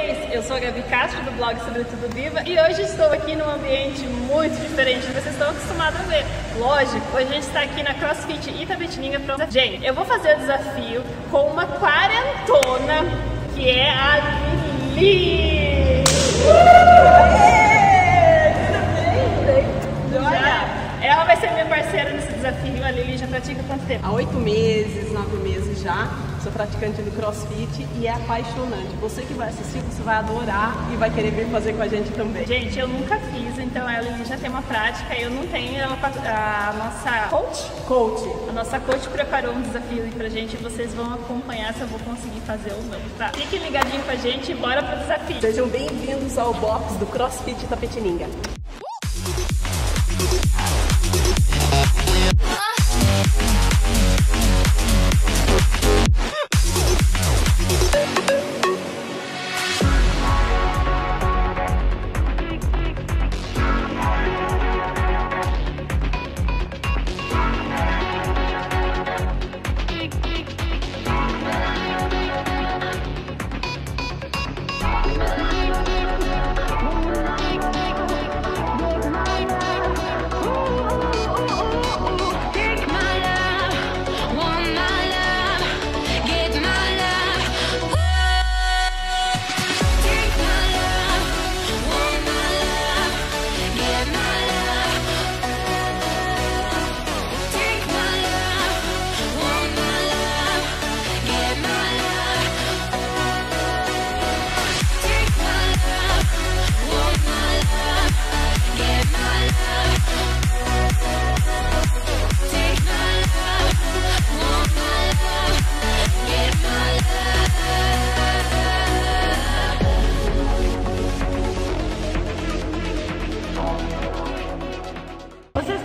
vocês? Eu sou a Gabi Castro, do blog Sobre Tudo Viva, e hoje estou aqui num ambiente muito diferente do que vocês estão acostumados a ver. Lógico, hoje a gente está aqui na CrossFit Itapetininga para um desafio. Gente, eu vou fazer o desafio com uma quarentona, que é a Lili! Ela vai ser minha parceira nesse desafio. A Lili já pratica há quanto tempo? Há 8 meses, 9 meses já. Sou praticante do CrossFit e é apaixonante. Você que vai assistir, você vai adorar e vai querer vir fazer com a gente também. Gente, eu nunca fiz, então a Lili já tem uma prática. Eu não tenho. A nossa coach. A nossa coach preparou um desafio aí pra gente e vocês vão acompanhar se eu vou conseguir fazer ou não, tá? Fiquem ligadinho com a gente e bora pro desafio. Sejam bem-vindos ao box do CrossFit Itapetininga.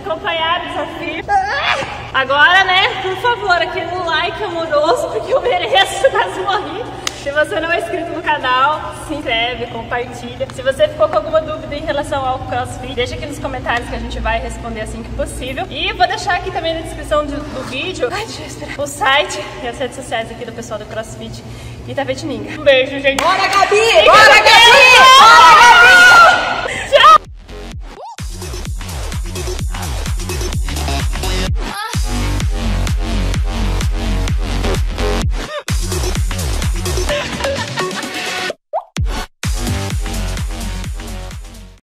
Acompanhar o desafio. Agora, né, por favor, aquele like amoroso, porque eu mereço, quase morri. Se você não é inscrito no canal, se inscreve, compartilha. Se você ficou com alguma dúvida em relação ao CrossFit, deixa aqui nos comentários que a gente vai responder assim que possível. E vou deixar aqui também na descrição do vídeo, o site e as redes sociais aqui do pessoal do CrossFit Itapetininga. Um beijo, gente. Bora, Gabi! Bora, Gabi!